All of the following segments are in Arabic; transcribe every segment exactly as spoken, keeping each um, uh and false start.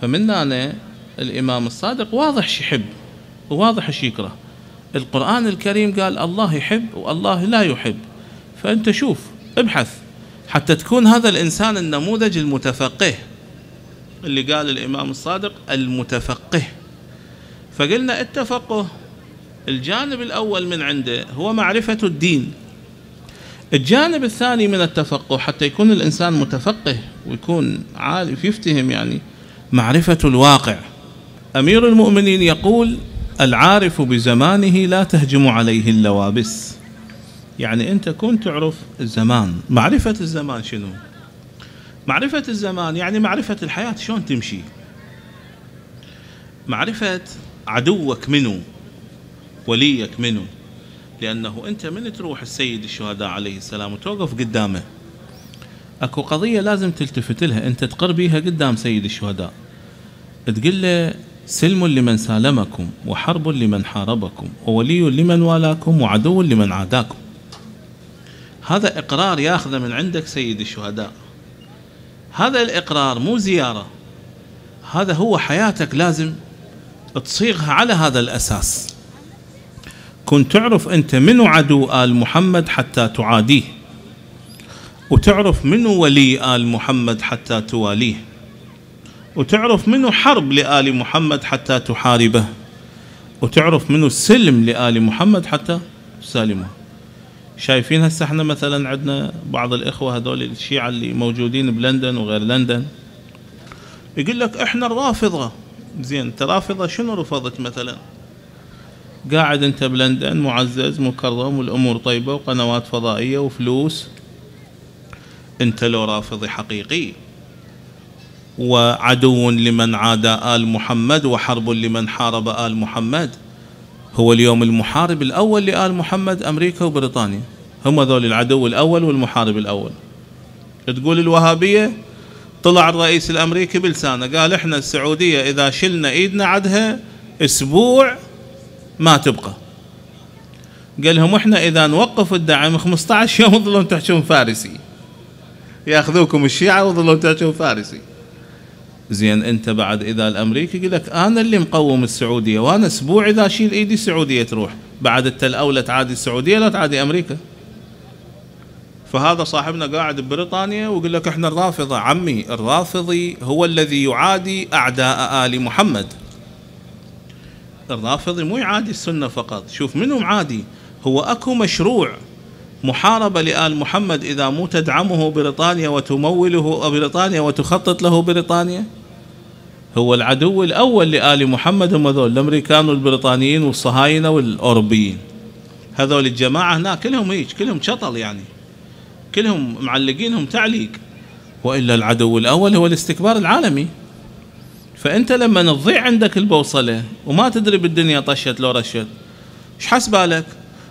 فمن هنا الإمام الصادق واضح شي يحب وواضح شي يكره. القرآن الكريم قال الله يحب والله لا يحب، فأنت شوف ابحث حتى تكون هذا الإنسان النموذج المتفقه اللي قال الإمام الصادق المتفقه. فقلنا التفقه الجانب الأول من عنده هو معرفة الدين، الجانب الثاني من التفقه حتى يكون الإنسان متفقه ويكون عارف يفتهم يعني معرفة الواقع. أمير المؤمنين يقول العارف بزمانه لا تهجم عليه اللوابس، يعني أنت كنت تعرف الزمان، معرفة الزمان شنو؟ معرفة الزمان يعني معرفة الحياة شلون تمشي، معرفة عدوك منه وليك منه، لأنه أنت من تروح السيد الشهداء عليه السلام وتوقف قدامه أكو قضية لازم تلتفت لها، أنت تقر بيها قدام سيد الشهداء تقول له سلم لمن سالمكم وحرب لمن حاربكم وولي لمن والاكم وعدو لمن عاداكم. هذا إقرار ياخذه من عندك سيد الشهداء، هذا الإقرار مو زيارة، هذا هو حياتك لازم تصيغها على هذا الأساس. كنت تعرف أنت منو عدو آل محمد حتى تعاديه، وتعرف منو ولي آل محمد حتى تواليه، وتعرف منو حرب لآل محمد حتى تحاربه، وتعرف منو سلم لآل محمد حتى تسالمه. شايفين هسه احنا مثلا عندنا بعض الإخوة هذول الشيعة اللي موجودين بلندن وغير لندن يقول لك احنا الرافضة. زين انت رافضة شنو رفضت مثلا؟ قاعد انت بلندن معزز مكرم والامور طيبة وقنوات فضائية وفلوس، انت لو رافضي حقيقي وعدو لمن عادى آل محمد وحرب لمن حارب آل محمد. هو اليوم المحارب الأول لآل محمد أمريكا وبريطانيا، هم ذول العدو الأول والمحارب الأول. تقول الوهابية طلع الرئيس الأمريكي بلسانه قال إحنا السعودية إذا شلنا إيدنا عدها أسبوع ما تبقى، قال لهم إحنا إذا نوقف الدعم خمسة عشر يوم ظلون تحشون فارسي، يأخذوكم الشيعة وظلون تحشون فارسي. زين انت بعد اذا الامريكي يقول لك انا اللي مقوم السعوديه وانا اسبوع اذا اشيل ايدي السعوديه تروح، بعد انت الاولى تعادي السعوديه لا تعادي امريكا. فهذا صاحبنا قاعد ببريطانيا ويقول لك احنا الرافضه. عمي الرافضي هو الذي يعادي اعداء ال محمد، الرافضي مو يعادي السنه فقط، شوف منو معادي. هو اكو مشروع محاربة لآل محمد إذا مو تدعمه بريطانيا وتموله بريطانيا وتخطط له بريطانيا. هو العدو الأول لآل محمد هم هذول الأمريكان والبريطانيين والصهاينة والأوروبيين، هذول الجماعة هناك كلهم هيج كلهم شطل يعني كلهم معلقينهم تعليق، وإلا العدو الأول هو الاستكبار العالمي. فأنت لما تضيع عندك البوصلة وما تدري بالدنيا طشت لو رشت إيش حسبالك؟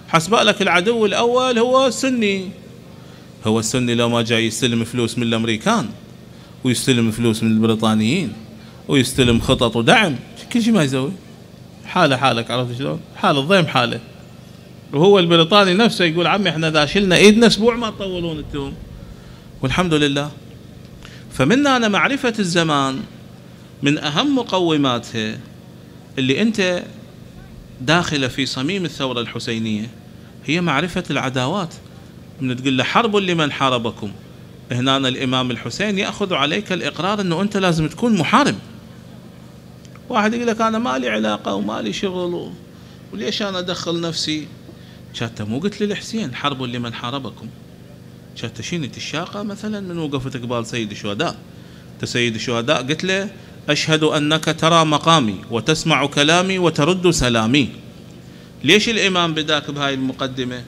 حسبالك العدو الأول هو السني، هو السني لو ما جاي يستلم فلوس من الأمريكان ويستلم فلوس من البريطانيين ويستلم خطط ودعم كل شيء ما يسوي، حاله حالك عرفت شلون؟ حال الضيم حاله. وهو البريطاني نفسه يقول عمي احنا إذا شلنا ايدنا اسبوع ما تطولون انتم، والحمد لله. فمن أنا معرفة الزمان من أهم مقوماتها اللي أنت داخلة في صميم الثورة الحسينية هي معرفة العداوات. من تقول له حرب لمن حاربكم، هنا الإمام الحسين يأخذ عليك الإقرار أنه أنت لازم تكون محارب. واحد يقول لك أنا ما لي علاقة وما لي شغل وليش أنا أدخل نفسي؟ شاتا مو قلت للحسين حرب لمن حاربكم؟ شاتا شينت الشاقة مثلا من وقفتك بال سيد الشهداء، أنت سيد الشهداء قلت له أشهد أنك ترى مقامي وتسمع كلامي وترد سلامي. ليش الإمام بداك بهاي المقدمة؟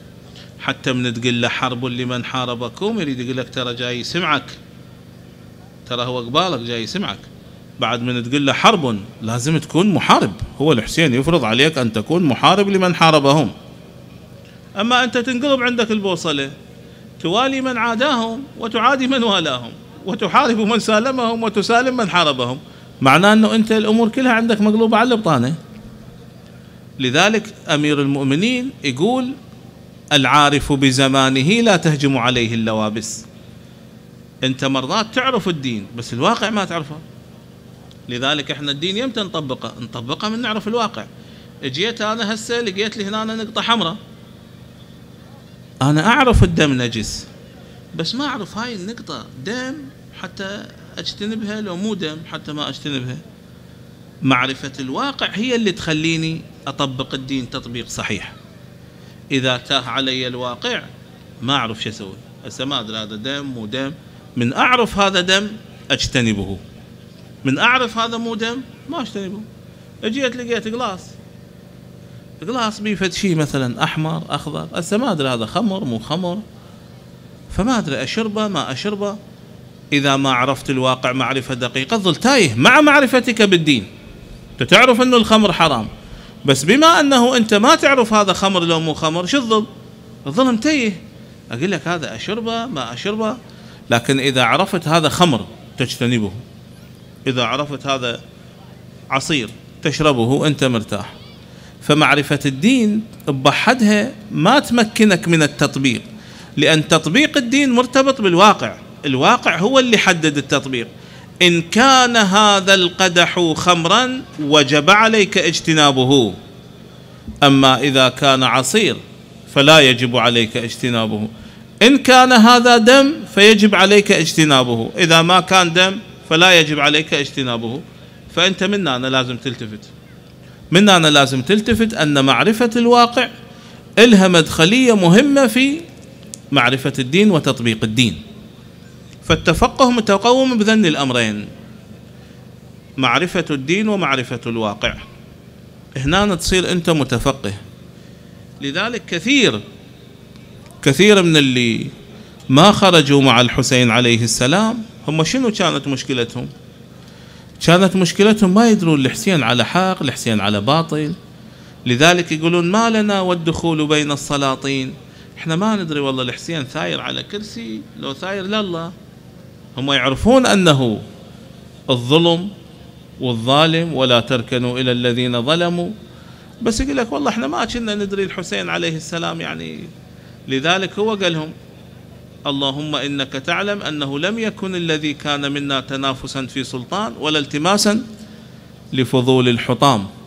حتى من تقول له حرب لمن حاربكم يريد يقول لك ترى جاي يسمعك، ترى هو قبالك جاي يسمعك. بعد من تقول له حرب لازم تكون محارب، هو الحسين يفرض عليك أن تكون محارب لمن حاربهم. أما أنت تنقلب عندك البوصلة توالي من عاداهم وتعادي من والاهم وتحارب من سالمهم وتسالم من حاربهم، معناه أنه أنت الأمور كلها عندك مقلوبة على البطانة. لذلك أمير المؤمنين يقول العارف بزمانه لا تهجم عليه اللوابس. أنت مرات تعرف الدين بس الواقع ما تعرفه، لذلك احنا الدين يمتى نطبقه؟ نطبقه من نعرف الواقع. اجيت انا هسه لقيت لي هنا نقطه حمراء، انا اعرف الدم نجس بس ما اعرف هاي النقطه دم حتى اجتنبها، لو مو دم حتى ما اجتنبها. معرفه الواقع هي اللي تخليني اطبق الدين تطبيق صحيح. اذا تاه علي الواقع ما اعرف شو اسوي، هسه ما ادري هذا دم مو دم. من اعرف هذا دم اجتنبه، من اعرف هذا مو دم ما اجتنبه. اجيت لقيت قلاص، قلاص بيه فد شيء مثلا احمر اخضر، هسه ما ادري هذا خمر مو خمر، فما ادري اشربه ما اشربه. اذا ما عرفت الواقع معرفه دقيقه ظل تايه مع معرفتك بالدين. انت تعرف انه الخمر حرام، بس بما انه انت ما تعرف هذا خمر لو مو خمر شو تظل؟ تظل متيه، اقول لك هذا اشربه ما اشربه. لكن اذا عرفت هذا خمر تجتنبه، اذا عرفت هذا عصير تشربه، انت مرتاح. فمعرفة الدين بحدها ما تمكنك من التطبيق، لأن تطبيق الدين مرتبط بالواقع، الواقع هو اللي حدد التطبيق. إن كان هذا القدح خمرا وجب عليك اجتنابه، أما إذا كان عصير فلا يجب عليك اجتنابه. إن كان هذا دم فيجب عليك اجتنابه، إذا ما كان دم فلا يجب عليك اجتنابه. فأنت من هنا لازم تلتفت، من أنا لازم تلتفت أن معرفة الواقع إلها مدخلية مهمة في معرفة الدين وتطبيق الدين. فالتفقه متقوم بذن الأمرين، معرفة الدين ومعرفة الواقع. هنا تصير أنت متفقه. لذلك كثير كثير من اللي ما خرجوا مع الحسين عليه السلام هم شنو كانت مشكلتهم؟ كانت مشكلتهم ما يدرون الحسين على حق الحسين على باطل. لذلك يقولون ما لنا والدخول بين السلاطين، احنا ما ندري والله الحسين ثاير على كرسي لو ثاير لله. هم يعرفون أنه الظلم والظالم ولا تركنوا إلى الذين ظلموا، بس يقول لك والله احنا ما كنا ندري الحسين عليه السلام يعني. لذلك هو قال لهم اللهم إنك تعلم أنه لم يكن الذي كان منا تنافسا في سلطان ولا التماسا لفضول الحطام،